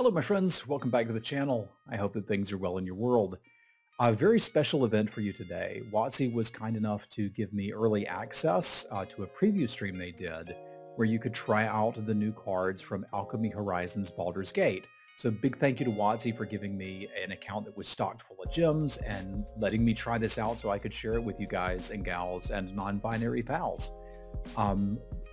Hello my friends, welcome back to the channel. I hope that things are well in your world. A very special event for you today. WotC was kind enough to give me early access to a preview stream they did where you could try out the new cards from Alchemy Horizons Baldur's Gate. So big thank you to WotC for giving me an account that was stocked full of gems and letting me try this out so I could share it with you guys and gals and non-binary pals.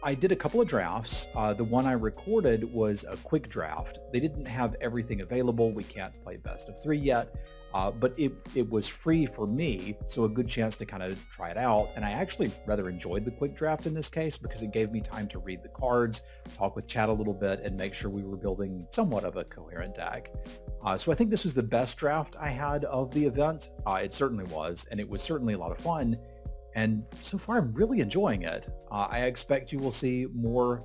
I did a couple of drafts. The one I recorded was a quick draft. They didn't have everything available. We can't play best of three yet, but it was free for me, so a good chance to kind of try it out. And I actually rather enjoyed the quick draft in this case because it gave me time to read the cards, talk with chat a little bit, and make sure we were building somewhat of a coherent deck. So I think this was the best draft I had of the event. It certainly was, and it was certainly a lot of fun. And so far, I'm really enjoying it. I expect you will see more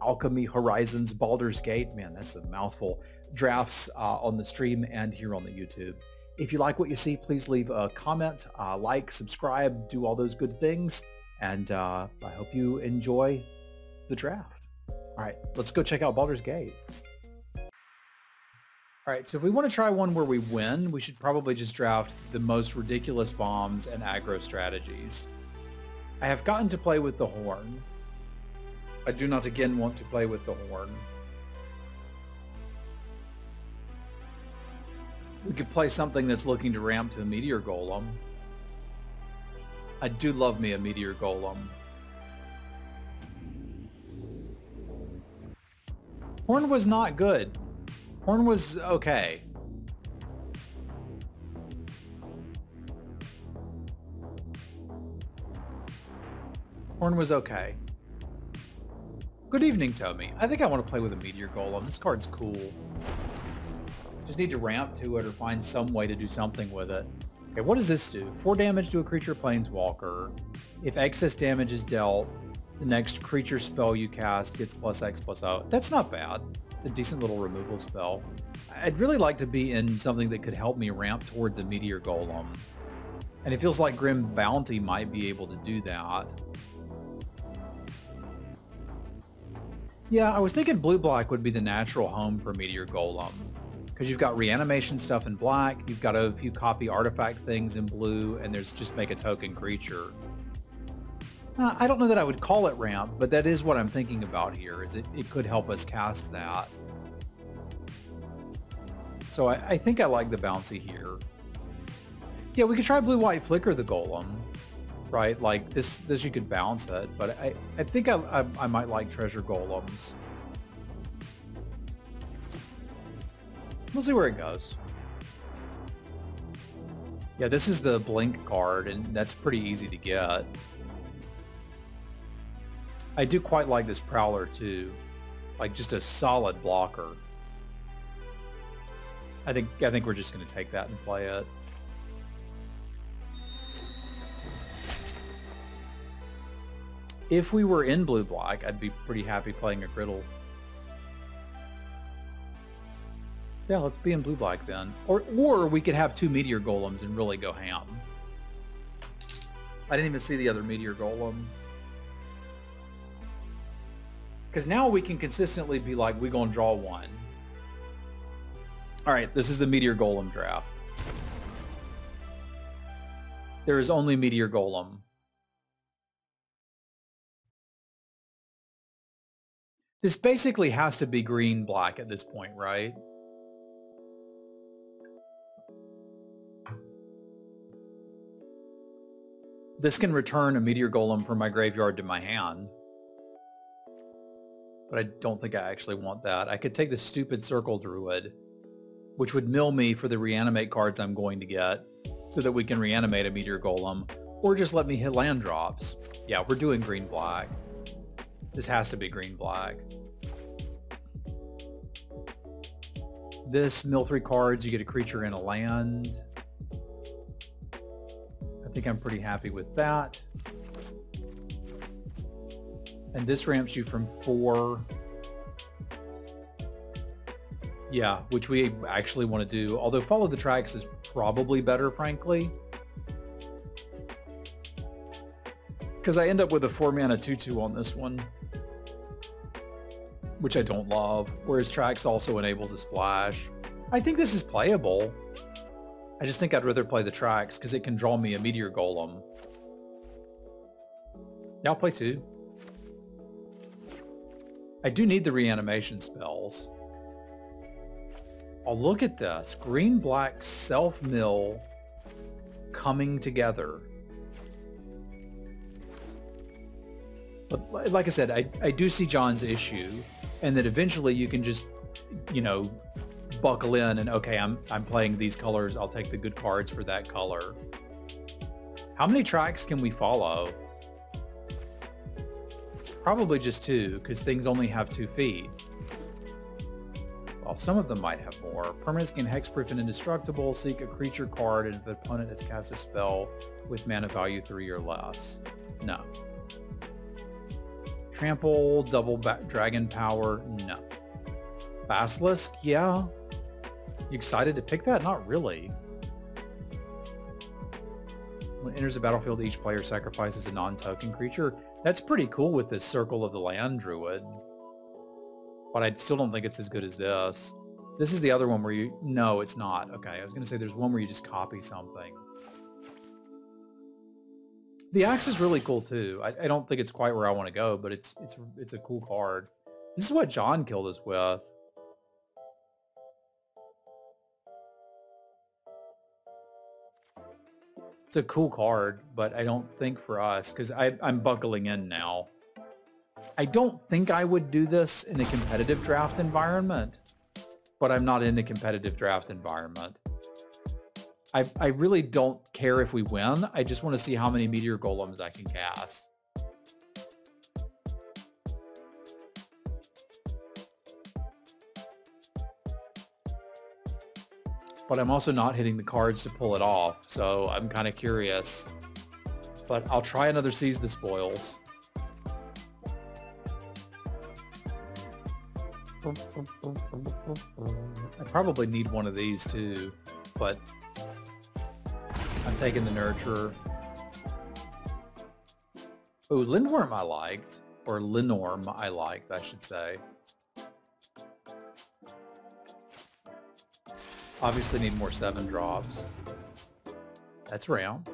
Alchemy Horizons Baldur's Gate, man, that's a mouthful, drafts on the stream and here on the YouTube. If you like what you see, please leave a comment, like, subscribe, do all those good things. And I hope you enjoy the draft. All right, let's go check out Baldur's Gate. All right, so if we want to try one where we win, we should probably just draft the most ridiculous bombs and aggro strategies. I have gotten to play with the horn. I do not again want to play with the horn. We could play something that's looking to ramp to a Meteor Golem. I do love me a Meteor Golem. Horn was not good. Horn was okay. Horn was okay. Good evening, Tommy. I think I want to play with a Meteor Golem. This card's cool. Just need to ramp to it or find some way to do something with it. Okay, what does this do? 4 damage to a creature planeswalker. If excess damage is dealt, the next creature spell you cast gets +X +0. That's not bad. It's a decent little removal spell. I'd really like to be in something that could help me ramp towards a Meteor Golem. And it feels like Grim Bounty might be able to do that. Yeah, I was thinking blue black would be the natural home for Meteor Golem. Because you've got reanimation stuff in black, you've got a few copy artifact things in blue, and there's just make a token creature. I don't know that I would call it ramp, but that is what I'm thinking about here, is it could help us cast that. So I think I like the bounty here. Yeah, we could try blue-white flicker the golem, right? Like this you could bounce it, but I think I might like treasure golems. We'll see where it goes. Yeah, this is the blink card, and that's pretty easy to get. I do quite like this Prowler too, like just a solid blocker. I think we're just going to take that and play it. If we were in blue-black, I'd be pretty happy playing a griddle. Yeah, let's be in blue-black then, or we could have 2 Meteor Golems and really go ham. I didn't even see the other Meteor Golem. Because now we can consistently be like, we're going to draw one. All right, this is the Meteor Golem draft. There is only Meteor Golem. This basically has to be green-black at this point, right? This can return a Meteor Golem from my graveyard to my hand. But I don't think I actually want that. I could take the stupid Circle Druid, which would mill me for the reanimate cards I'm going to get so that we can reanimate a Meteor Golem, or just let me hit land drops. Yeah, we're doing green-black. This has to be green-black. This, mill 3 cards, you get a creature and a land. I think I'm pretty happy with that. And this ramps you from 4. Yeah, which we actually want to do, although follow the tracks is probably better, frankly. Because I end up with a 4-mana 2/2 on this one. which I don't love, whereas Trax also enables a splash. I think this is playable. I just think I'd rather play the Trax because it can draw me a Meteor Golem. Now I'll play two. I do need the reanimation spells. Oh, look at this. Green-black self-mill coming together. But like I said, I do see John's issue, and that eventually you can just, you know, buckle in and, okay, I'm playing these colors. I'll take the good cards for that color. How many tracks can we follow? Probably just two, because things only have 2 feet. Well, some of them might have more. Permanents gain hexproof and indestructible. Seek a creature card if the opponent has cast a spell with mana value 3 or less. No. Trample, double back dragon power, no. Basilisk, yeah. You excited to pick that? Not really. When it enters the battlefield, each player sacrifices a non-token creature. That's pretty cool with this Circle of the Land Druid. But I still don't think it's as good as this. This is the other one where you... No, it's not. Okay, I was going to say there's one where you just copy something. The axe is really cool too. I don't think it's quite where I want to go, but it's a cool card. This is what John killed us with. It's a cool card, but I don't think for us, because I'm buckling in now. I don't think I would do this in a competitive draft environment, but I'm not in a competitive draft environment. I really don't care if we win. I just want to see how many Meteor Golems I can cast. But I'm also not hitting the cards to pull it off, so I'm kind of curious. But I'll try another Seize the Spoils. I probably need one of these too, but I'm taking the Nurturer. Oh, Lindworm I liked, or Linnorm I liked, I should say. Obviously need more 7-drops. That's round.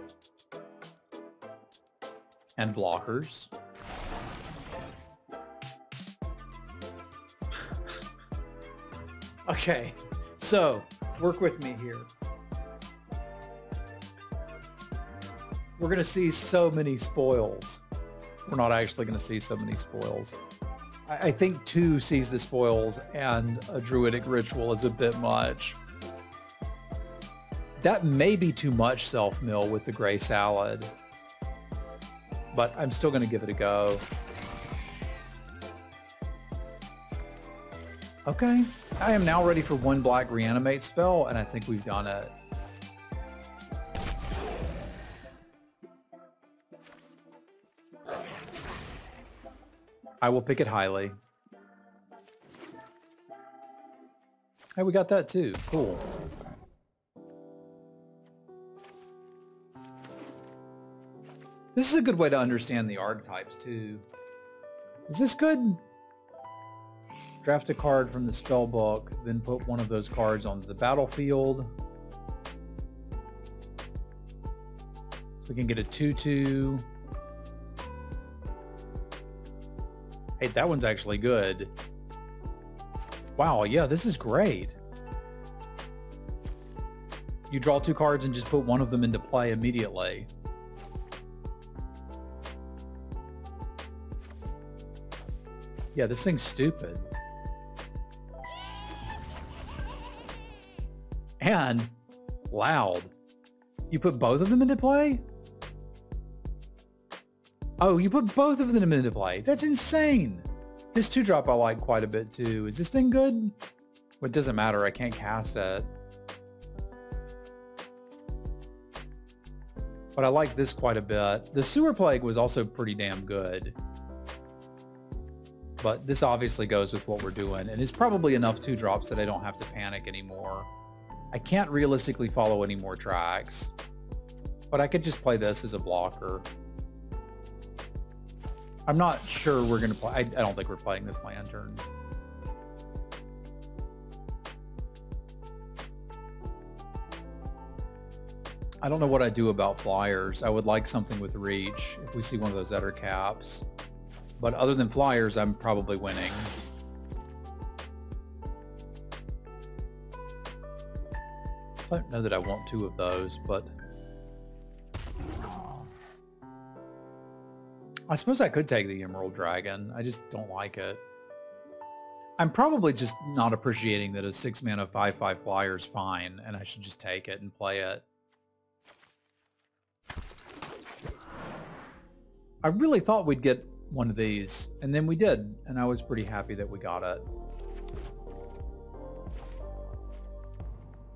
And blockers. Okay, so work with me here. We're going to see so many spoils. We're not actually going to see so many spoils. I think 2 Seize the Spoils and a Druidic Ritual is a bit much. That may be too much self-mill with the Gray Salad, but I'm still going to give it a go. Okay, I am now ready for 1 black reanimate spell, and I think we've done it. I will pick it highly. Hey, we got that too. Cool. This is a good way to understand the archetypes too. Is this good? Draft a card from the spell book, then put one of those cards onto the battlefield. So we can get a 2/2. Hey, that one's actually good. Wow, yeah, this is great. You draw 2 cards and just put one of them into play immediately. Yeah, this thing's stupid. And loud. You put both of them into play? Oh, you put both of them into play. That's insane. This 2-drop I like quite a bit too. Is this thing good? Well, it doesn't matter. I can't cast it. But I like this quite a bit. The Sewer Plague was also pretty damn good. But this obviously goes with what we're doing, and it's probably enough 2-drops that I don't have to panic anymore. I can't realistically follow any more tracks, but I could just play this as a blocker. I'm not sure we're going to play. I don't think we're playing this Lantern. I don't know what I do about flyers. I would like something with reach if we see one of those other caps. But other than flyers, I'm probably winning. I don't know that I want two of those, but... I suppose I could take the Emerald Dragon. I just don't like it. I'm probably just not appreciating that a 6-mana 5/5 flyer is fine, and I should just take it and play it. I really thought we'd get one of these, and then we did, and I was pretty happy that we got it.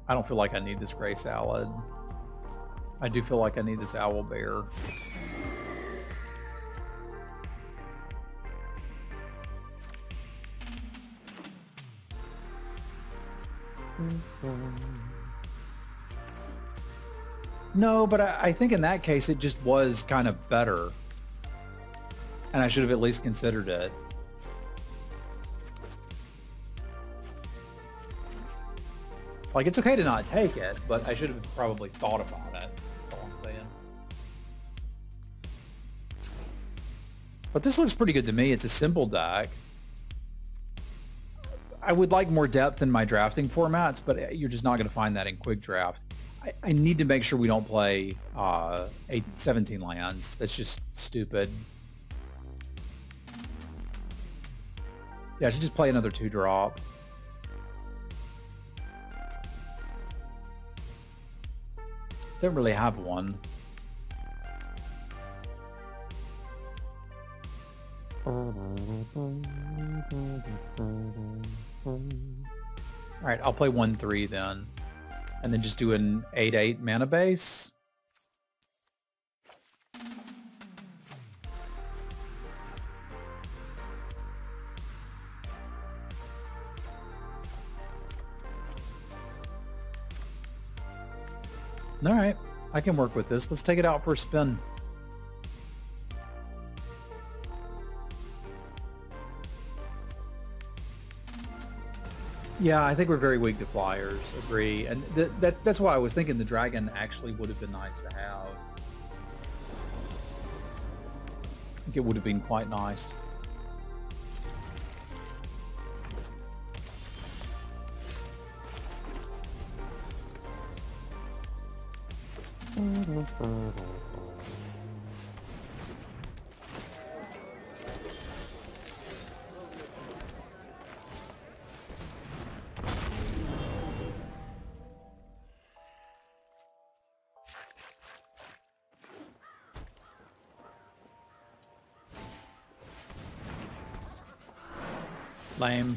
I don't feel like I need this Grey Salad. I do feel like I need this Owl Bear. No, but I think in that case it just was kind of better. And I should have at least considered it. Like, it's okay to not take it, but I should have probably thought about it. That's all I'm saying. But this looks pretty good to me. It's a simple deck. I would like more depth in my drafting formats, but you're just not going to find that in Quick Draft. I need to make sure we don't play 17 lands. That's just stupid. Yeah, I should just play another 2-drop. Don't really have one. Alright, I'll play 1-3 then. And then just do an 8-8 mana base. Alright, I can work with this. Let's take it out for a spin. Yeah, I think we're very weak to flyers, agree. And that's why I was thinking the dragon actually would have been nice to have. I think it would have been quite nice. Lame.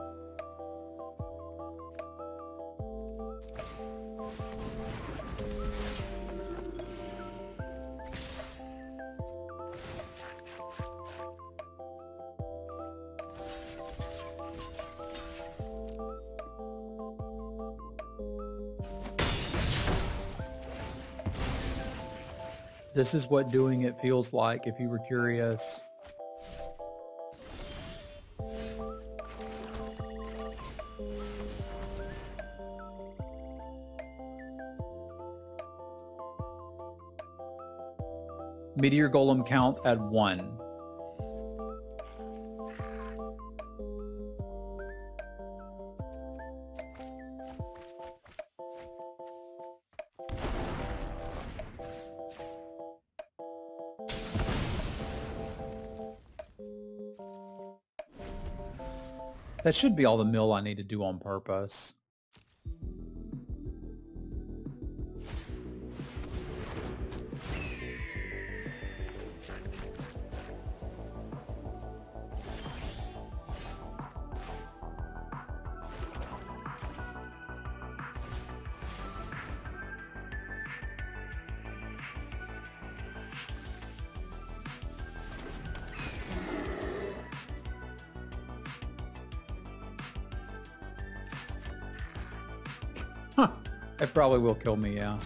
This is what doing it feels like, if you were curious. Meteor Golem count at 1. That should be all the mill I need to do on purpose. It probably will kill me, yeah.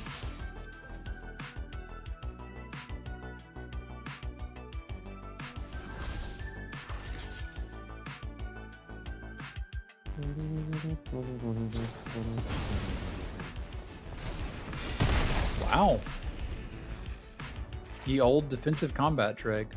Wow. The old defensive combat trick.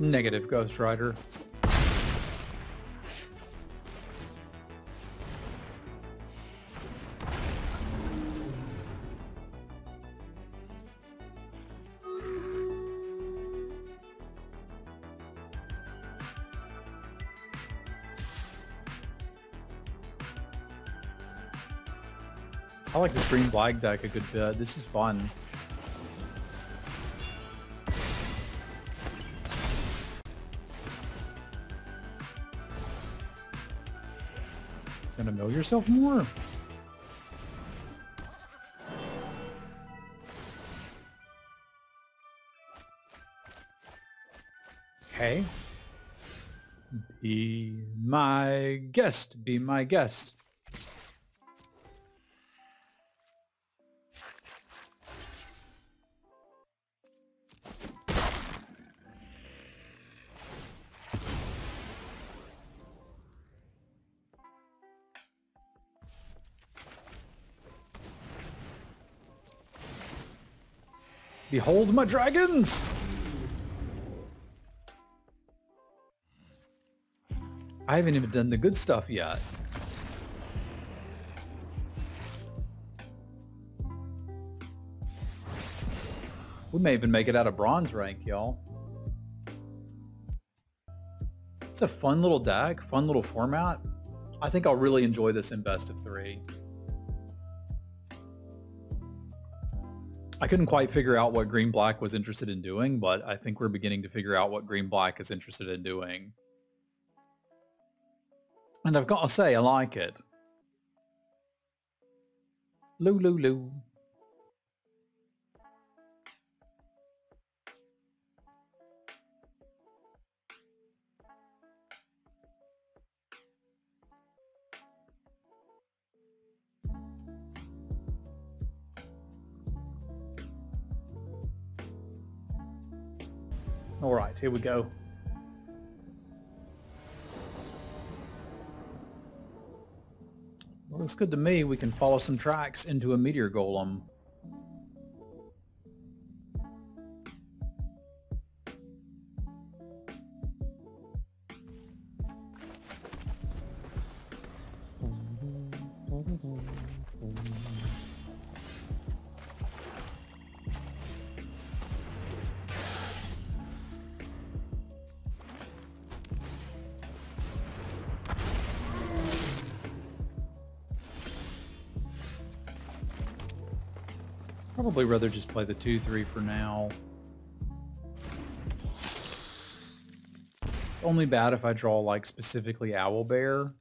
Negative, Ghost Rider. I like this green black deck a good bit. This is fun. Know yourself more. Okay. Be my guest. Be my guest. Behold my dragons! I haven't even done the good stuff yet. We may even make it out of bronze rank, y'all. It's a fun little deck, fun little format. I think I'll really enjoy this in best of three. I couldn't quite figure out what Green Black was interested in doing, but I think we're beginning to figure out what Green Black is interested in doing. And I've got to say, I like it. Lulu. All right, here we go. Well, looks good to me. We can follow some tracks into a Meteor Golem. Probably rather just play the 2-3 for now. It's only bad if I draw like specifically Owlbear.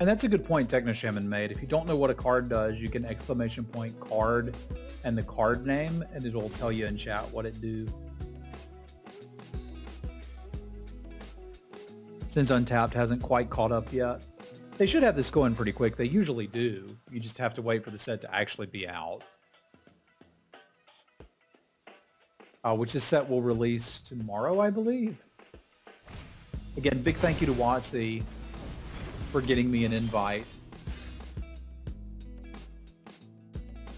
And that's a good point Technoshaman made. If you don't know what a card does, you can exclamation point card and the card name, and it'll tell you in chat what it do. Since Untapped hasn't quite caught up yet, they should have this going pretty quick. They usually do. You just have to wait for the set to actually be out. Which this set will release tomorrow, I believe. Again, big thank you to WotC. for getting me an invite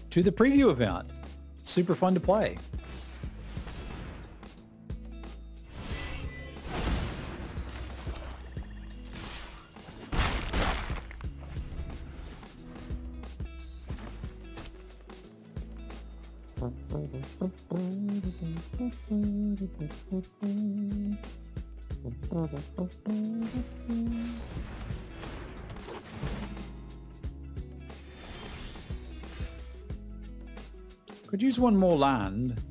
to the preview event. Super fun to play. Could use one more land.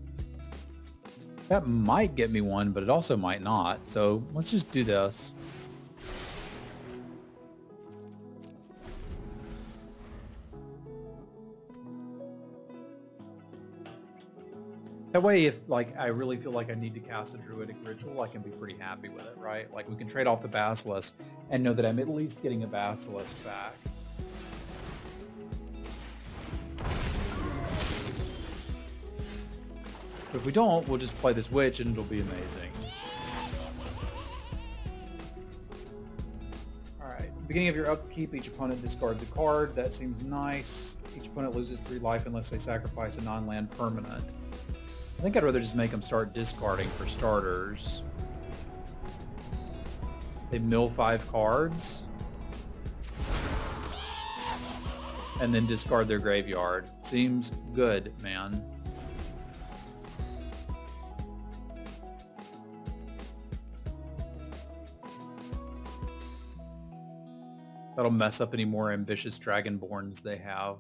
That might get me one, but it also might not. So let's just do this. That way, if like I really feel like I need to cast a Druidic Ritual, I can be pretty happy with it, right? Like we can trade off the Basilisk and know that I'm at least getting a Basilisk back. But if we don't, we'll just play this witch and it'll be amazing. Alright, at the beginning of your upkeep, each opponent discards a card. That seems nice. Each opponent loses 3 life unless they sacrifice a non-land permanent. I think I'd rather just make them start discarding for starters. They mill 5 cards. And then discard their graveyard. Seems good, man. That'll mess up any more ambitious Dragonborns they have.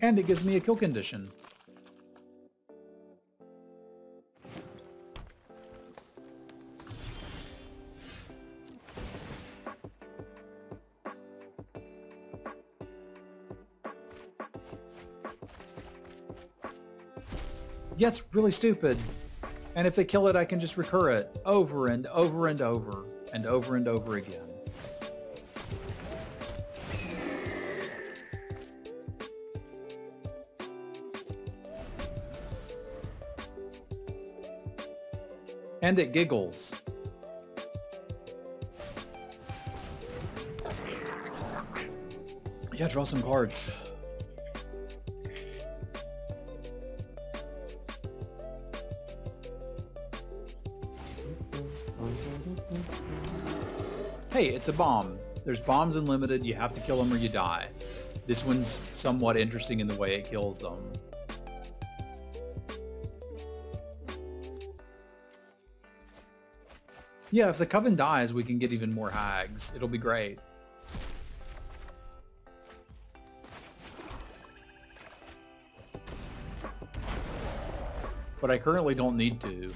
And it gives me a kill condition. Yeah, it's really stupid. And if they kill it, I can just recur it over and over and over and over and over again. And it giggles. Yeah, draw some cards. Hey, it's a bomb. There's bombs unlimited. You have to kill them or you die. This one's somewhat interesting in the way it kills them. Yeah, if the coven dies, we can get even more hags. It'll be great. But I currently don't need to.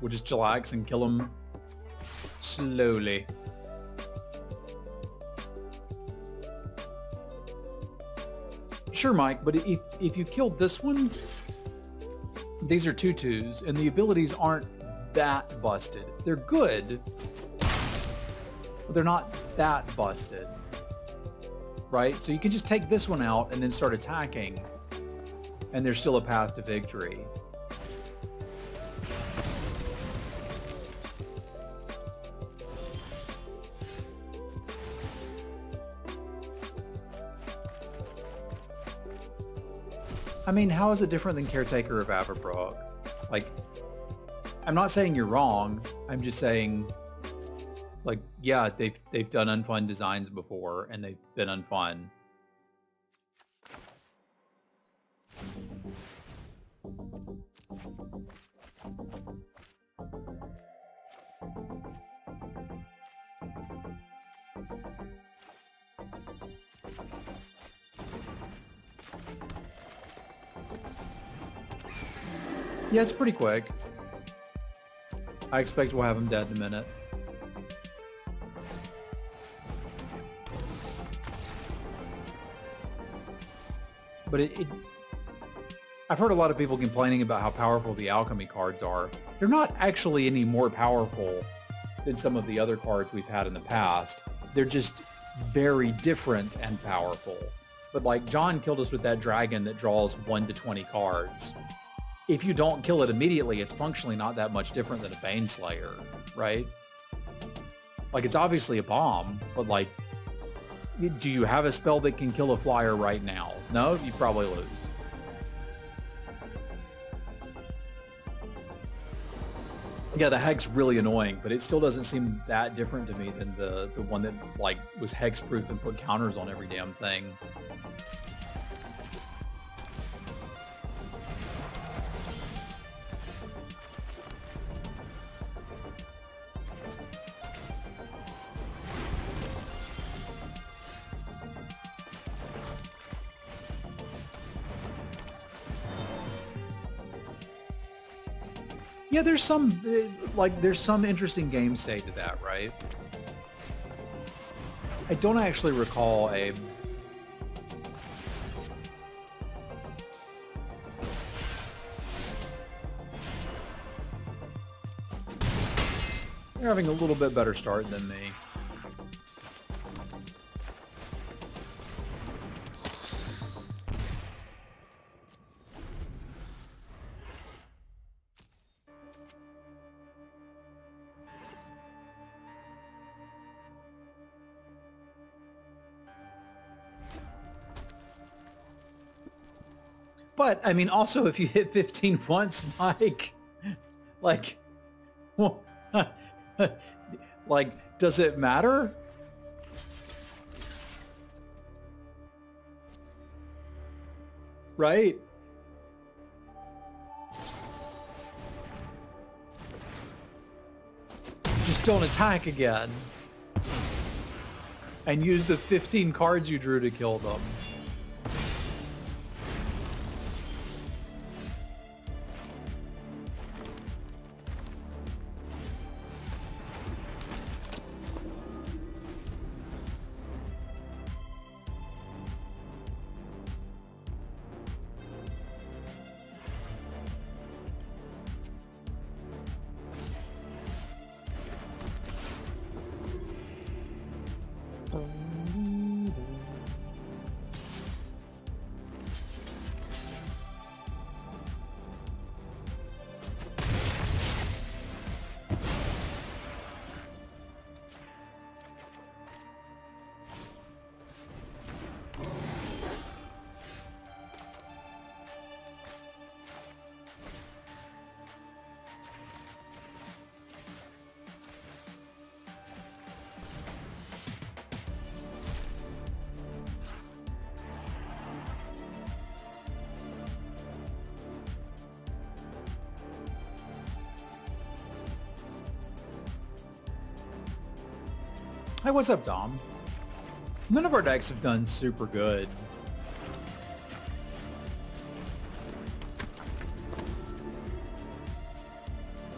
We'll just chillax and kill them slowly. Sure, Mike, but if you killed this one, these are 2/2s, and the abilities aren't that busted. They're good, but they're not that busted, right? So you can just take this one out and then start attacking, and there's still a path to victory. I mean, how is it different than Caretaker of Averbrog? Like, I'm not saying you're wrong. I'm just saying, like, yeah, they've done unfun designs before, and they've been unfun. Yeah, it's pretty quick. I expect we'll have him dead in a minute. But I've heard a lot of people complaining about how powerful the alchemy cards are. They're not actually any more powerful than some of the other cards we've had in the past. They're just very different and powerful. but like John killed us with that dragon that draws 1 to 20 cards. If you don't kill it immediately, it's functionally not that much different than a Baneslayer, right? Like, it's obviously a bomb, but like, do you have a spell that can kill a flyer right now? No, you probably lose. Yeah, the Hex really annoying, but it still doesn't seem that different to me than the one that like was Hex-proof and put counters on every damn thing. Yeah, there's some, like, there's some interesting game state to that, right? I don't actually recall a... They're having a little bit better start than me. But, I mean, also, if you hit 15 once, Mike, like, well, like, does it matter? Right? Just don't attack again. And use the 15 cards you drew to kill them. Hey, what's up, Dom? None of our decks have done super good.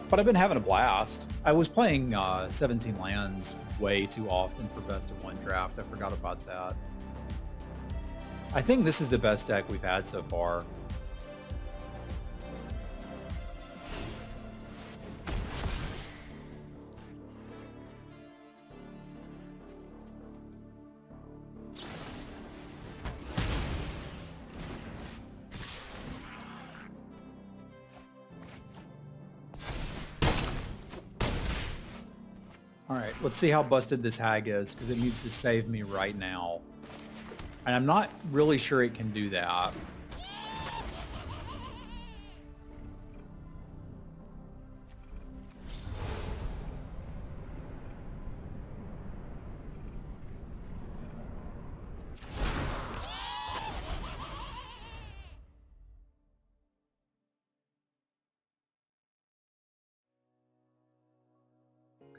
But I've been having a blast. I was playing 17 lands way too often for best of one draft. I forgot about that. I think this is the best deck we've had so far. Let's see how busted this hag is, because it needs to save me right now. And I'm not really sure it can do that.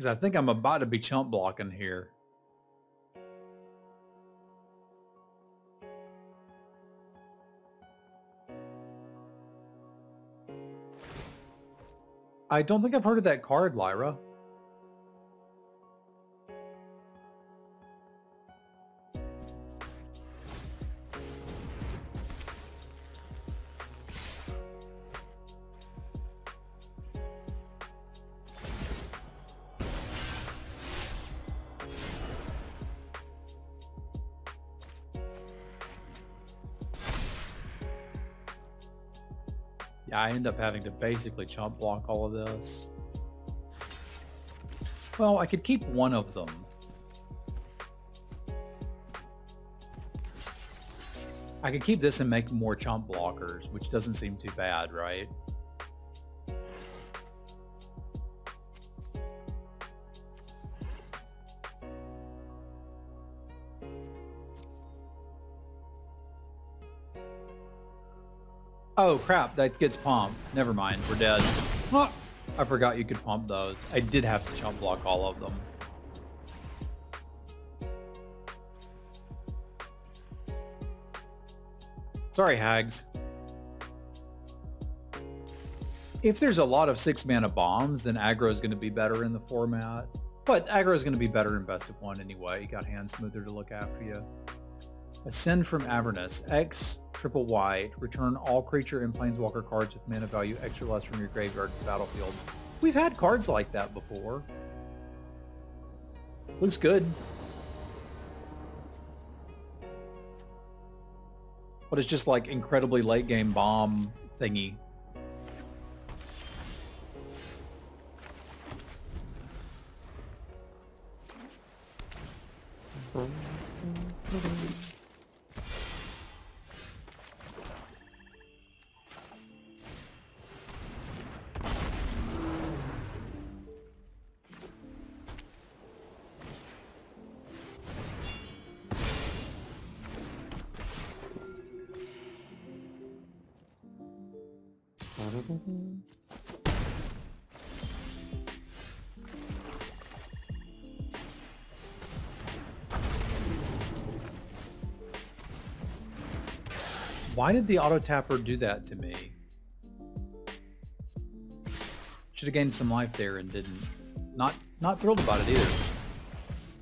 I think I'm about to be chump blocking here. I don't think I've heard of that card, Lyra. I end up having to basically chump block all of this. Well, I could keep one of them. I could keep this and make more chomp blockers, which doesn't seem too bad, right? Oh crap, that gets pumped. Never mind, we're dead. Oh, I forgot you could pump those. I did have to chump block all of them. Sorry, hags. If there's a lot of 6 mana bombs, then aggro is going to be better in the format. But aggro is going to be better in best of one anyway. You got hand smoother to look after you. Ascend from Avernus. X, triple white. Return all creature and planeswalker cards with mana value X or less from your graveyard to the battlefield. We've had cards like that before. Looks good. But it's just like incredibly late game bomb thingy. Why did the auto tapper do that to me? Should have gained some life there and didn't. Not thrilled about it either.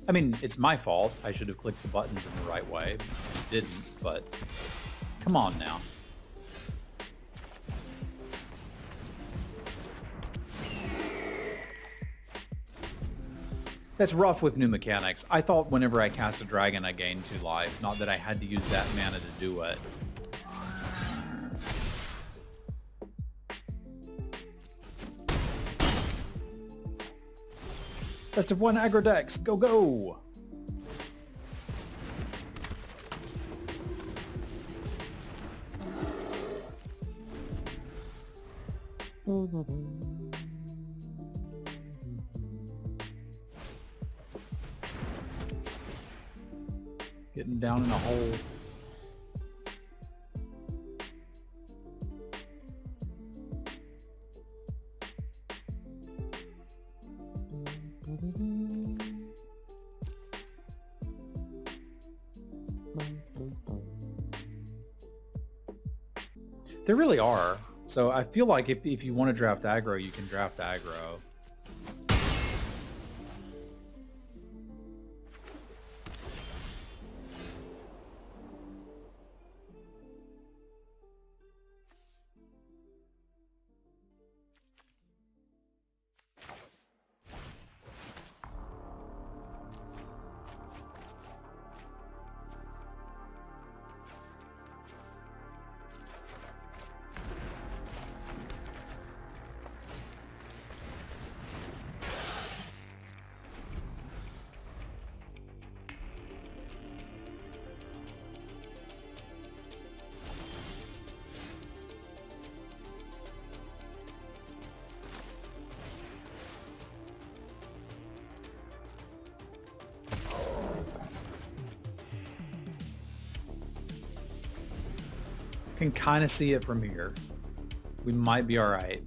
I mean, it's my fault. I should have clicked the buttons in the right way. I didn't, but come on now. That's rough with new mechanics. I thought whenever I cast a dragon, I gained 2 life. Not that I had to use that mana to do it. Best of one aggro decks, go go! Getting down in a hole. They really are. So I feel like if you want to draft aggro, you can draft aggro. Can kind of see it from here. We might be all right.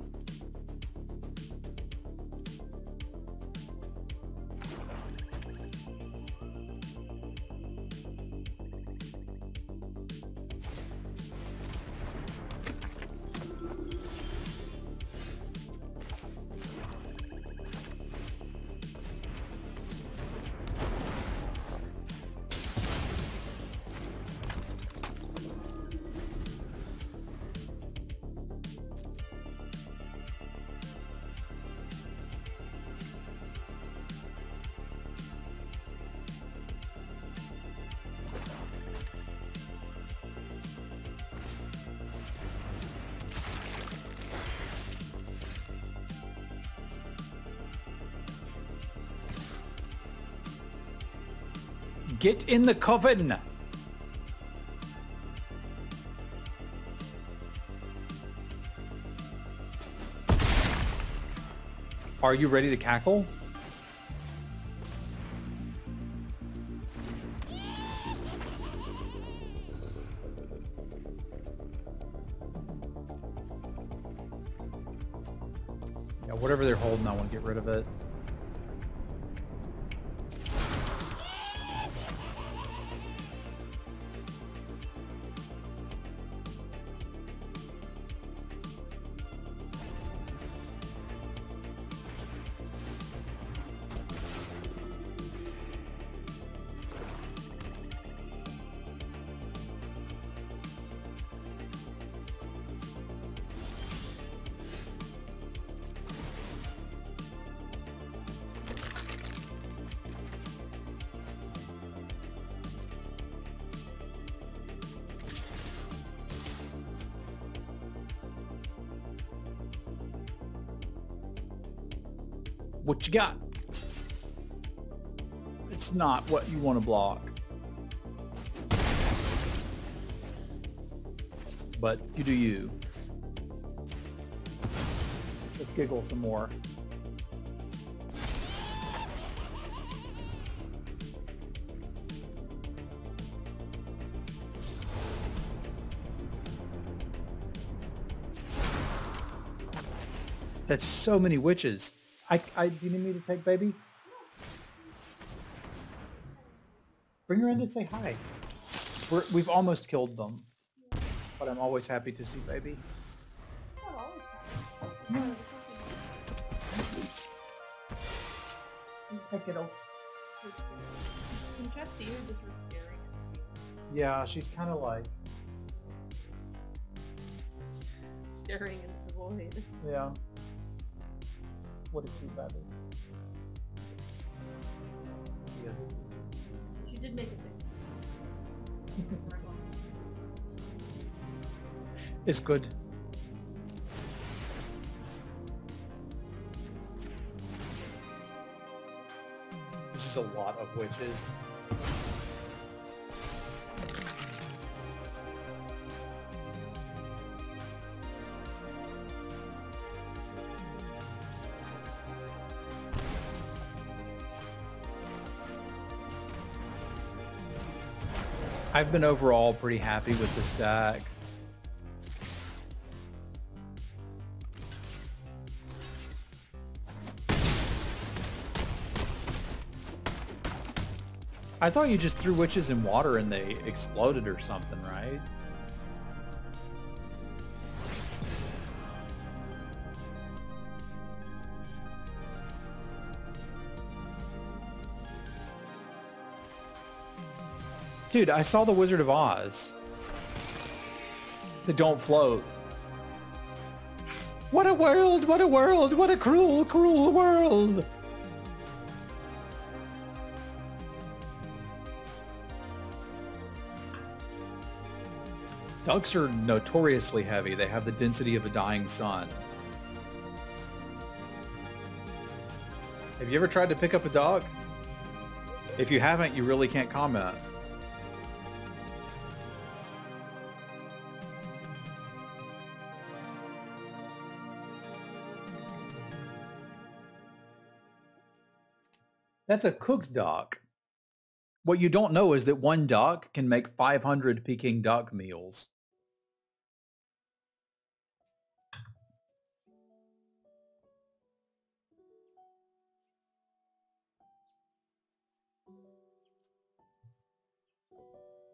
Get in the coven! Are you ready to cackle? Yeah, whatever they're holding, I want to get rid of it. What you got? It's not what you want to block. But you do you. Let's giggle some more. That's so many witches. Do you need me to take baby? Bring her in to say hi. We've almost killed them, but I'm always happy to see baby. No. Take it off. Can Cat see her just staring? Yeah, she's kind of like staring into the void. Yeah. What did she rather? Yeah. She did make a thing. It's good. This is a lot of witches. I've been overall pretty happy with this deck. I thought you just threw witches in water and they exploded or something, right? Dude, I saw the Wizard of Oz. They don't float. What a world, what a world, what a cruel, cruel world. Ducks are notoriously heavy. They have the density of a dying sun. Have you ever tried to pick up a dog? If you haven't, you really can't comment. That's a cooked duck. What you don't know is that one duck can make 500 Peking duck meals.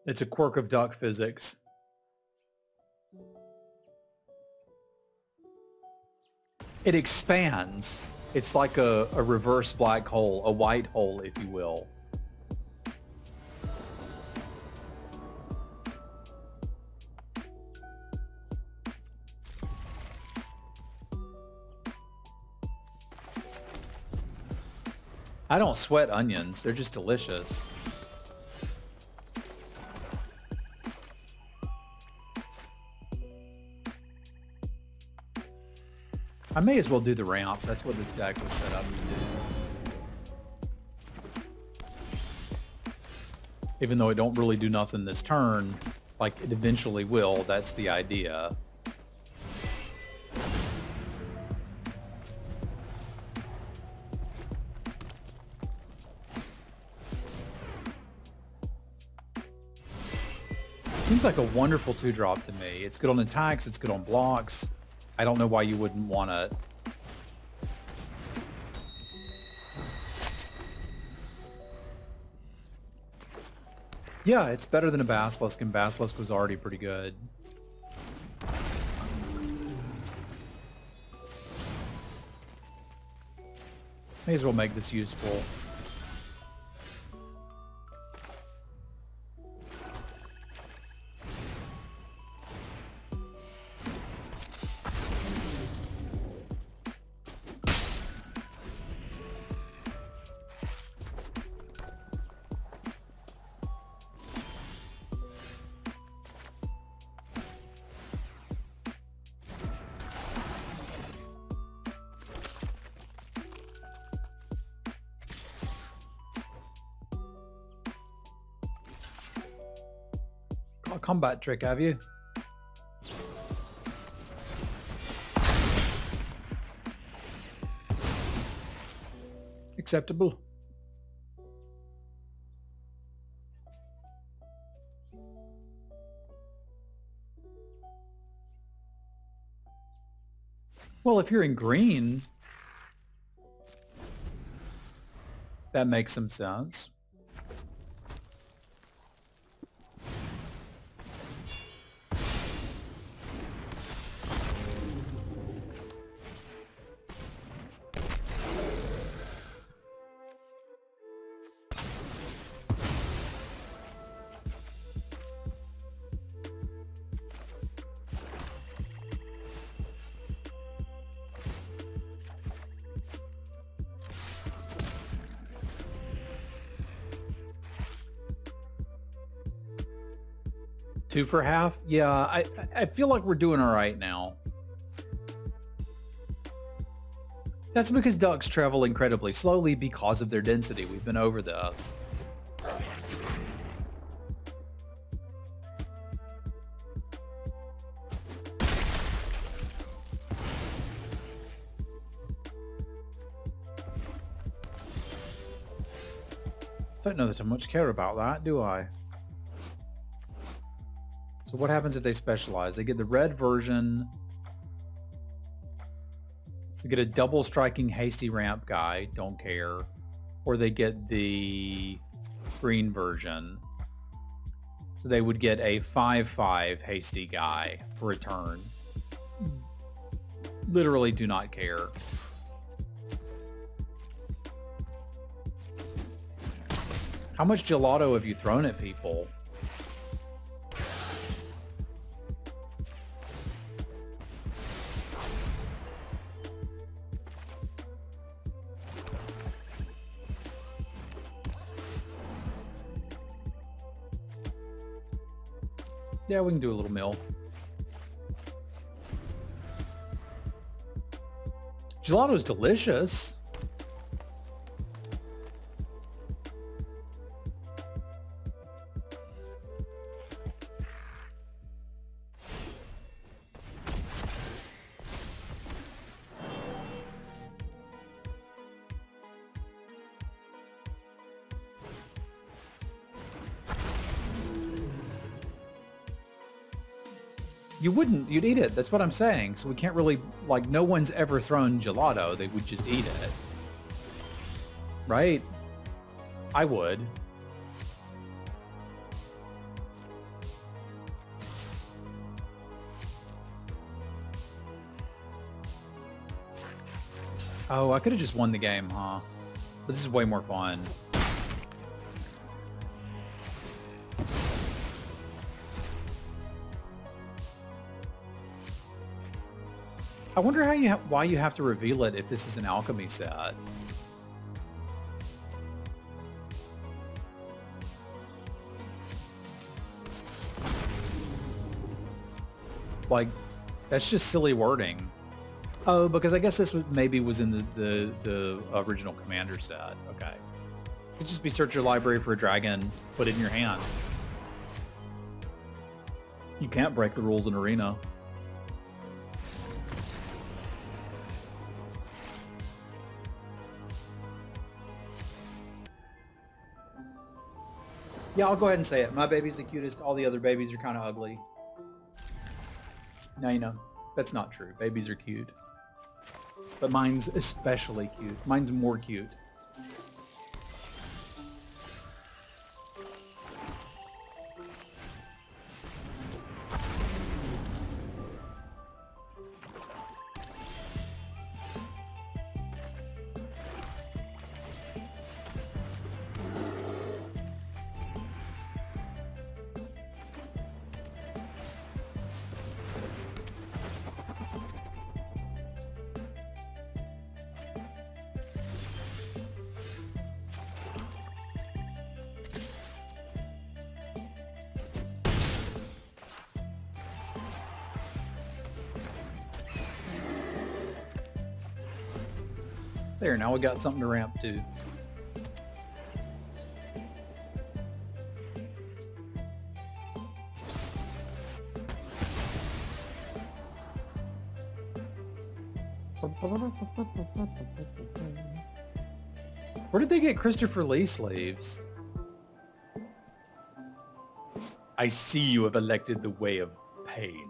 It's a quirk of duck physics. It expands. It's like a reverse black hole, a white hole, if you will. I don't sweat onions. They're just delicious. I may as well do the ramp. That's what this deck was set up to do. even though it don't really do nothing this turn, like it eventually will. That's the idea. Seems like a wonderful 2-drop to me. It's good on attacks, it's good on blocks. I don't know why you wouldn't want to. Yeah, it's better than a Basilisk, and Basilisk was already pretty good. May as well make this useful. Combat trick, have you? Acceptable. Well, if you're in green, that makes some sense. Two for half? Yeah, I feel like we're doing all right now. That's because ducks travel incredibly slowly because of their density. We've been over this. Don't know that I much care about that, do I? So what happens if they specialize? They get the red version. So they get a double striking hasty ramp guy, don't care. Or they get the green version. So they would get a 5/5 hasty guy for a turn. Literally do not care. How much gelato have you thrown at people? Yeah, we can do a little mill. Gelato's delicious. You wouldn't, you'd eat it. That's what I'm saying. So we can't really, like, no one's ever thrown gelato. They would just eat it. Right? I would. Oh, I could have just won the game, huh? But this is way more fun. I wonder how you why you have to reveal it if this is an alchemy set. Like, that's just silly wording. Oh, because I guess this was, maybe was in the original Commander set. Okay. It could just be search your library for a dragon, put it in your hand. You can't break the rules in Arena. Yeah, I'll go ahead and say it. My baby's the cutest. All the other babies are kind of ugly. Now you know. That's not true. Babies are cute. But mine's especially cute. Mine's more cute. There, now we got something to ramp to. Where did they get Christopher Lee sleeves? I see you have elected the way of pain.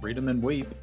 Freedom and weep.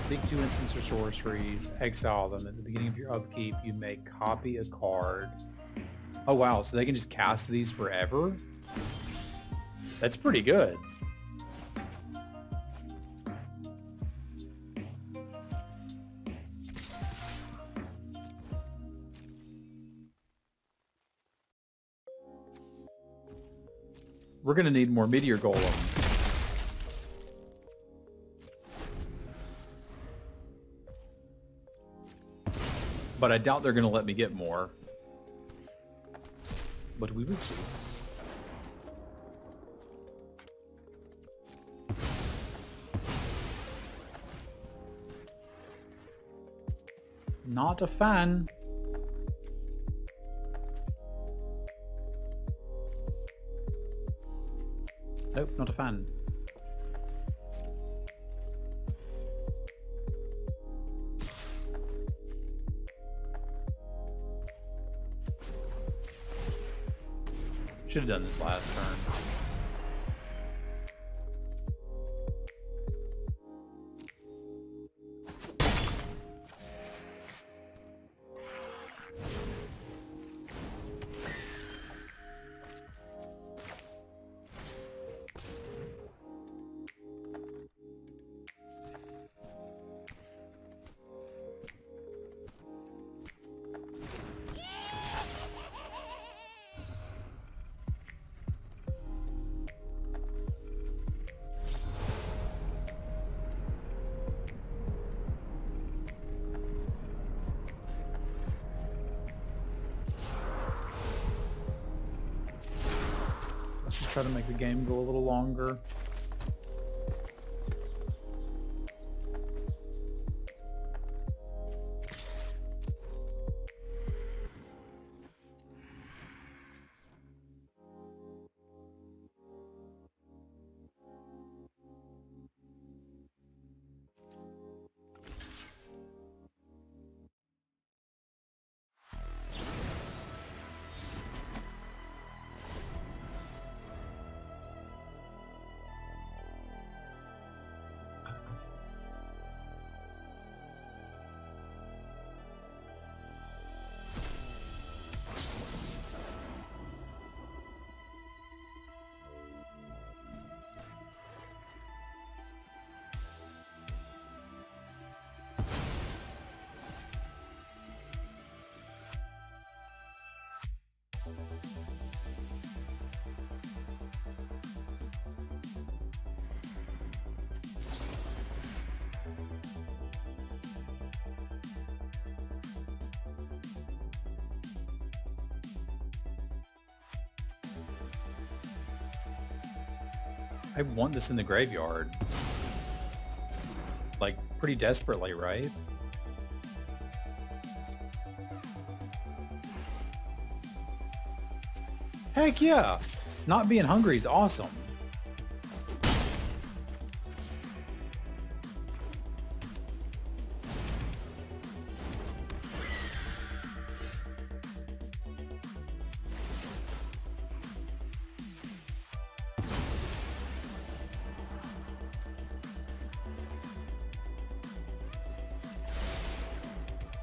Seek 2 instants or sorceries, exile them. At the beginning of your upkeep, you may copy a card. Oh wow, so they can just cast these forever? That's pretty good. We're gonna need more Meteor Golems. But I doubt they're going to let me get more. But we will see. Not a fan. Nope, not a fan. Should have done this last turn. Try to make the game go a little longer. I want this in the graveyard. Like, pretty desperately, right? Heck yeah! Not being hungry is awesome.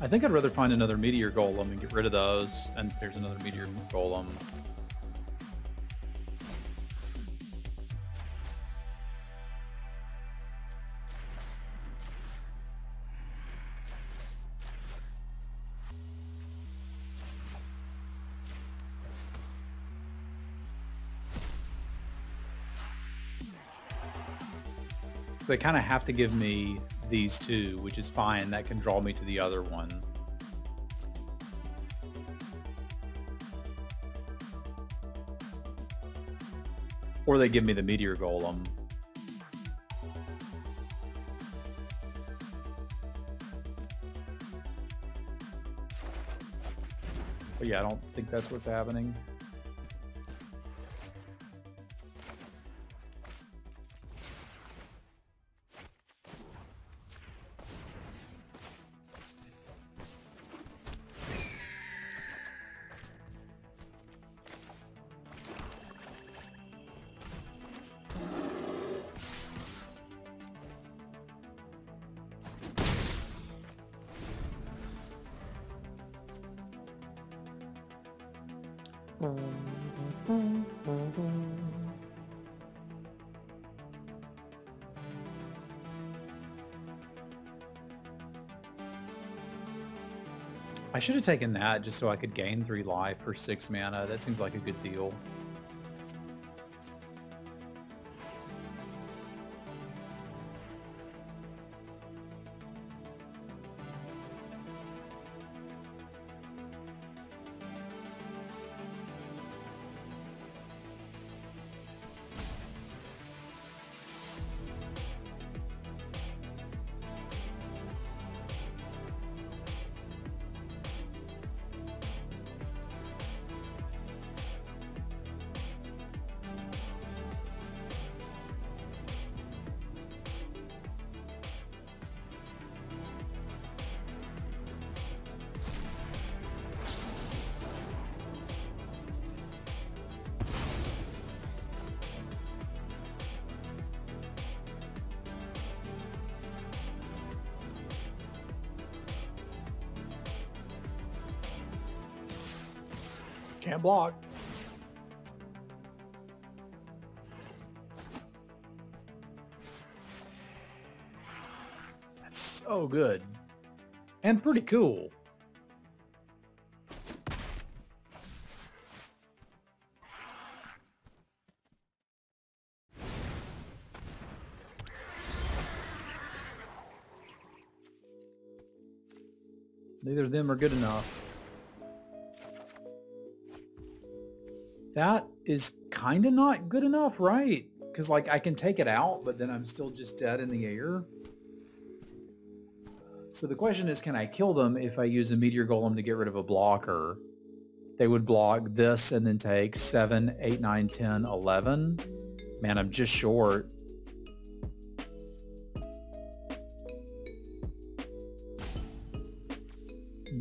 I think I'd rather find another Meteor Golem and get rid of those. And there's another Meteor Golem. So they kind of have to give me these two, which is fine. That can draw me to the other one. Or they give me the Meteor Golem. But yeah, I don't think that's what's happening. I should have taken that just so I could gain 3 life per 6 mana. That seems like a good deal. Can't block. That's so good. And pretty cool. Neither of them are good enough. That is kind of not good enough, right? Because, like, I can take it out, but then I'm still just dead in the air. So the question is, can I kill them if I use a Meteor Golem to get rid of a blocker? They would block this and then take 7, 8, 9, 10, 11. Man, I'm just short.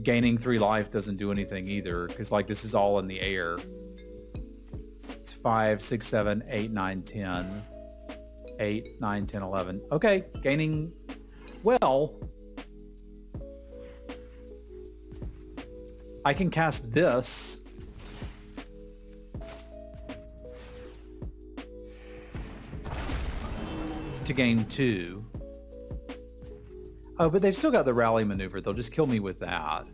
Gaining 3 life doesn't do anything either, because, like, this is all in the air. 5, 6, 7, 8, 9, 10. 8, 9, 10, 11. Okay, gaining... Well... I can cast this. To gain 2. Oh, but they've still got the rally maneuver. They'll just kill me with that.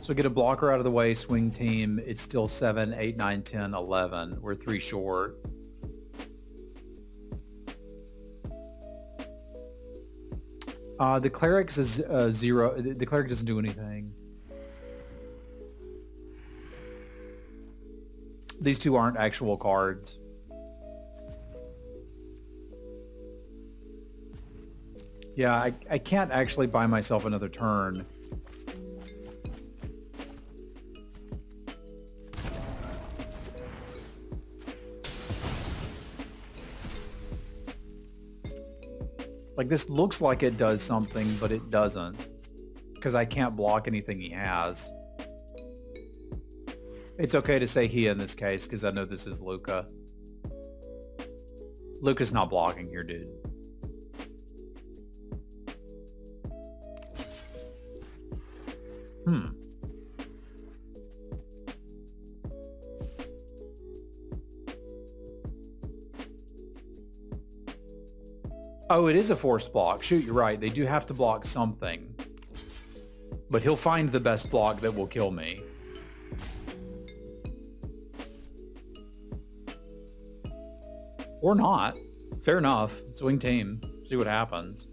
So get a blocker out of the way, swing team. It's still 7, 8, 9, 10, 11. We're 3 short. The cleric is 0. The cleric doesn't do anything. These two aren't actual cards. Yeah, I can't actually buy myself another turn. Like, this looks like it does something, but it doesn't. Because I can't block anything he has. It's okay to say he in this case, because I know this is Luca. Luca's not blocking here, dude. Hmm. Oh, it is a force block. Shoot, you're right. They do have to block something. But he'll find the best block that will kill me. Or not. Fair enough. Swing team. See what happens.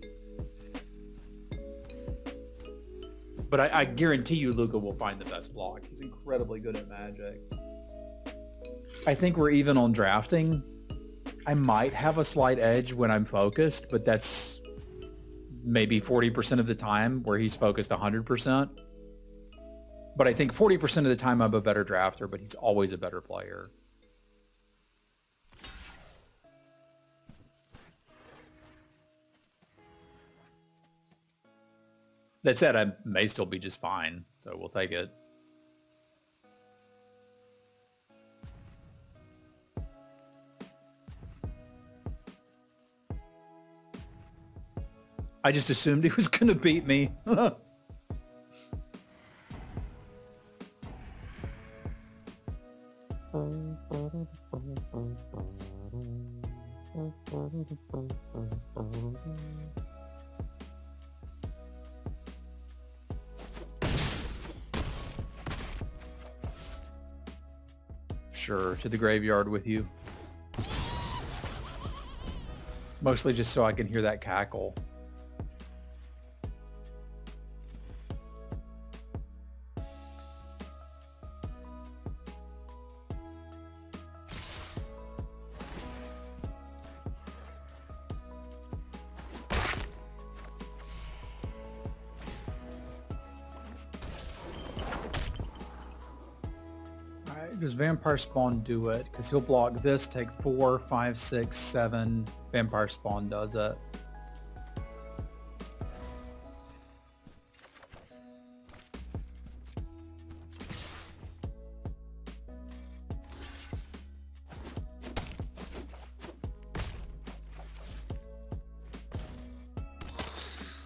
But I guarantee you Luca will find the best block. He's incredibly good at magic. I think we're even on drafting. I might have a slight edge when I'm focused, but that's maybe 40% of the time, where he's focused 100%. But I think 40% of the time I'm a better drafter, but he's always a better player. That said, I may still be just fine, so we'll take it. I just assumed he was going to beat me. Sure, to the graveyard with you. Mostly just so I can hear that cackle. Vampire spawn do it, because he'll block this, take 4, 5, 6, 7. Vampire spawn does it.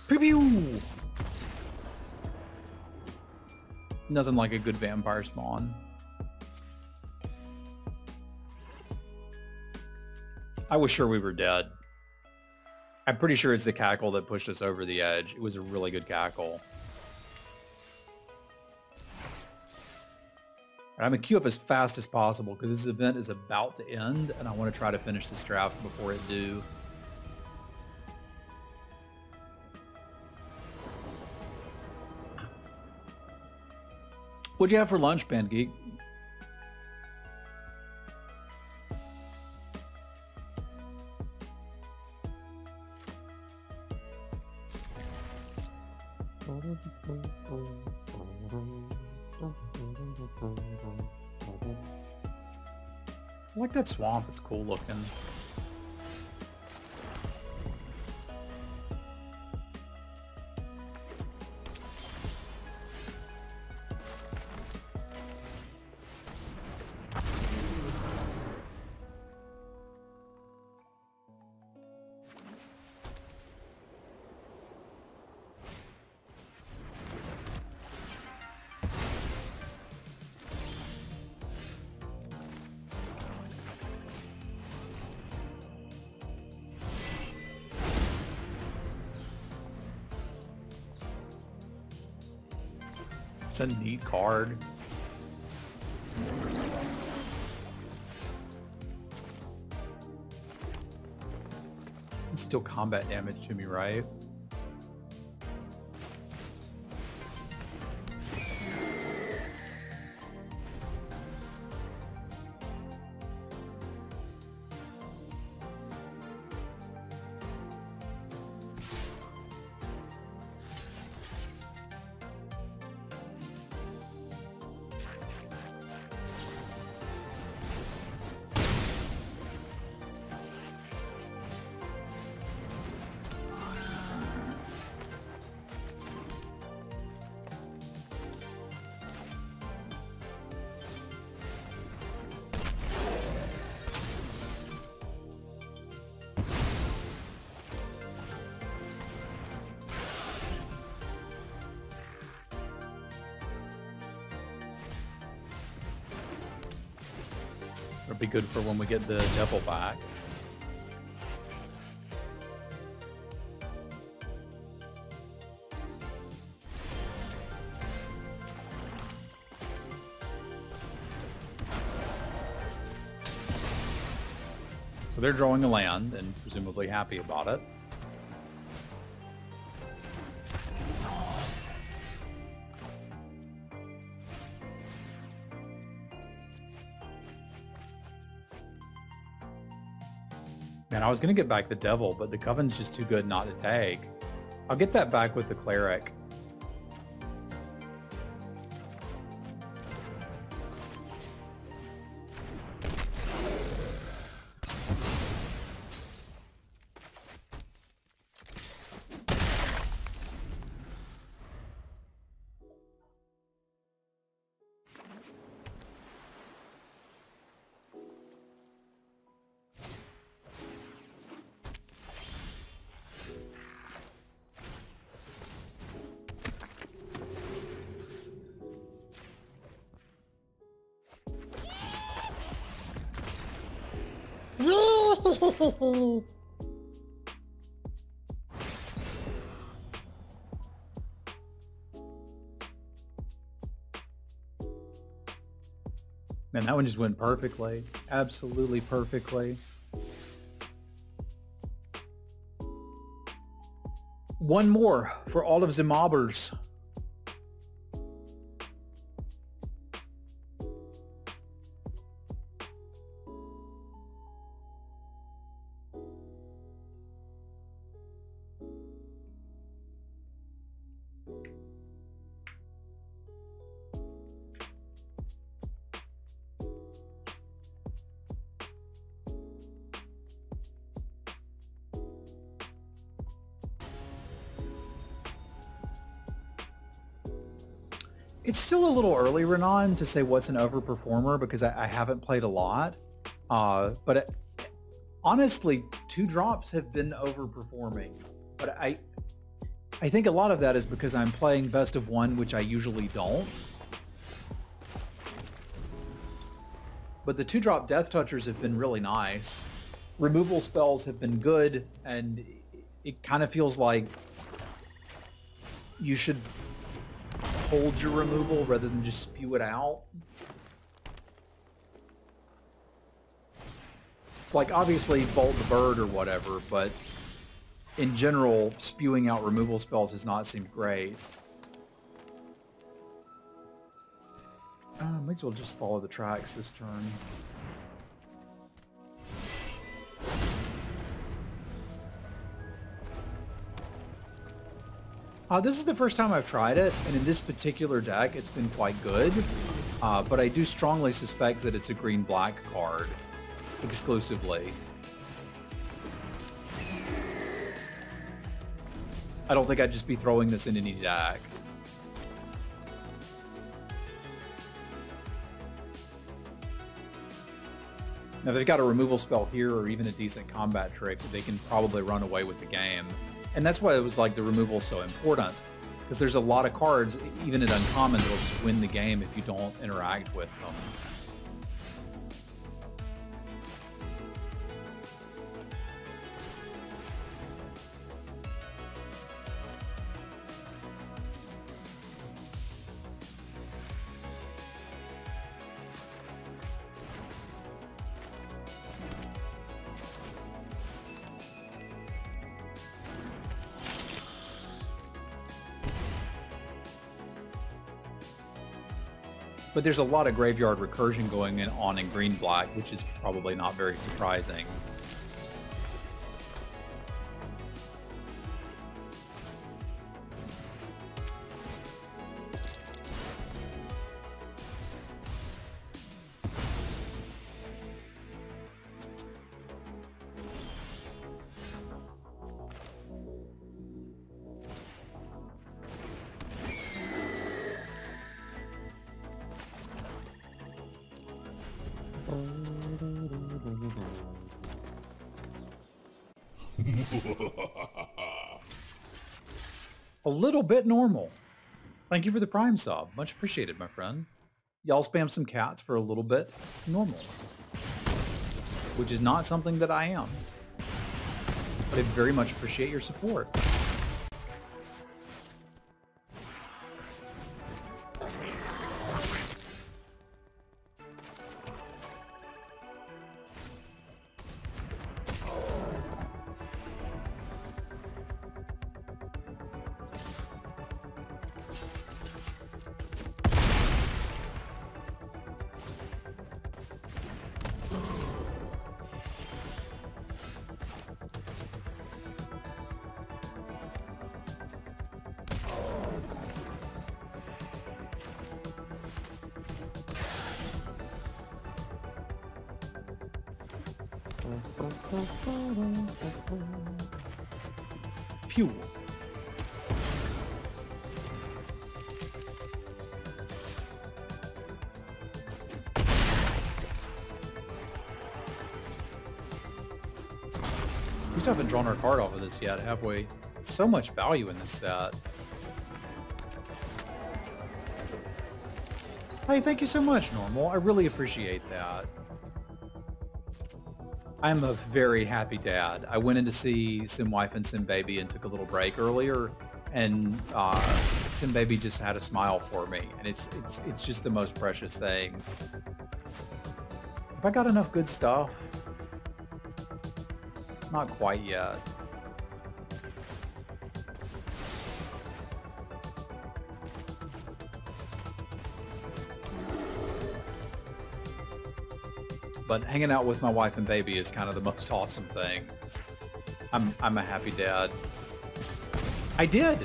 Pew pew. Nothing like a good vampire spawn. I was sure we were dead. I'm pretty sure it's the cackle that pushed us over the edge. It was a really good cackle. I'm going to queue up as fast as possible because this event is about to end and I want to try to finish this draft before it due. What'd you have for lunch, Pangeek? I like that swamp, it's cool looking. A neat card. It's still combat damage to me, right? Be good for when we get the devil back. So they're drawing a land and presumably happy about it. And I was going to get back the devil, but the coven's just too good not to take. I'll get that back with the cleric. Man, that one just went perfectly. Absolutely perfectly. One more for all of the mobbers. It's still a little early, Renan, to say what's an overperformer because I haven't played a lot. But honestly, 2 drops have been overperforming. But I think a lot of that is because I'm playing best of 1, which I usually don't. But the 2-drop Death Touchers have been really nice. Removal spells have been good, and it kind of feels like you should hold your removal rather than just spew it out. It's like, obviously, bolt the bird or whatever, but in general, spewing out removal spells has not seemed great. Might as well just follow the tracks this turn. This is the first time I've tried it, and in this particular deck, it's been quite good. But I do strongly suspect that it's a green-black card, exclusively. I don't think I'd just be throwing this in any deck. Now, if they've got a removal spell here or even a decent combat trick, they can probably run away with the game. And that's why it was like the removal's so important, because there's a lot of cards, even at uncommon, that will just win the game if you don't interact with them. But there's a lot of graveyard recursion going on in green-black, which is probably not very surprising. A little bit normal. Thank you for the prime sub. Much appreciated, my friend. Y'all spam some cats for a little bit normal, which is not something that I am. But I very much appreciate your support. Pew. We still haven't drawn our card off of this yet, have we? So much value in this set. Hey, thank you so much, Normal. I really appreciate that. I'm a very happy dad. I went in to see Simwife and Simbaby and took a little break earlier, and Simbaby just had a smile for me, and it's just the most precious thing. Have I got enough good stuff? Not quite yet. But hanging out with my wife and baby is kind of the most awesome thing. I'm a happy dad. I did!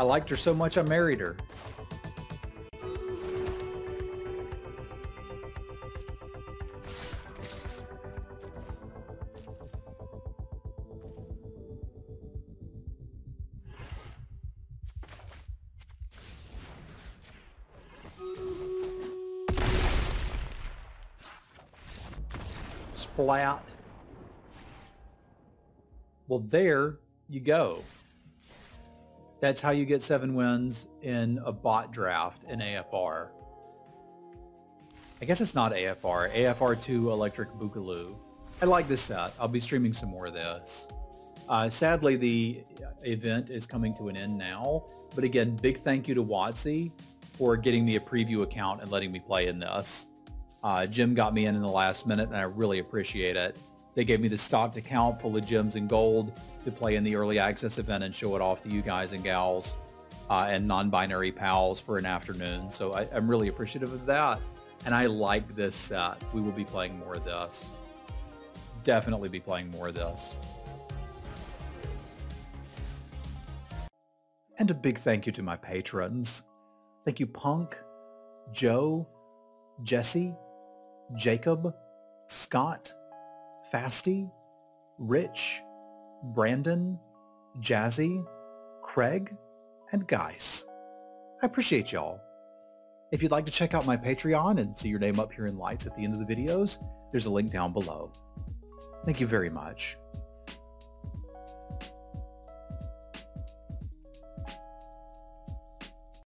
I liked her so much I married her. Flat. Well, there you go. That's how you get 7 wins in a bot draft in AFR. I guess it's not AFR. AFR2 Electric Boogaloo. I like this set. I'll be streaming some more of this. Sadly, the event is coming to an end now. But again, big thank you to WotC for getting me a preview account and letting me play in this. Jim got me in the last minute, and I really appreciate it. They gave me the stocked account full of gems and gold to play in the early access event and show it off to you guys and gals and non-binary pals for an afternoon. So I'm really appreciative of that. And I like this set. We will be playing more of this. Definitely be playing more of this. And a big thank you to my patrons. Thank you, Punk, Joe, Jesse, Jacob, Scott, Fasty, Rich, Brandon, Jazzy, Craig, and Geis. I appreciate y'all. If you'd like to check out my Patreon and see your name up here in lights at the end of the videos, there's a link down below. Thank you very much.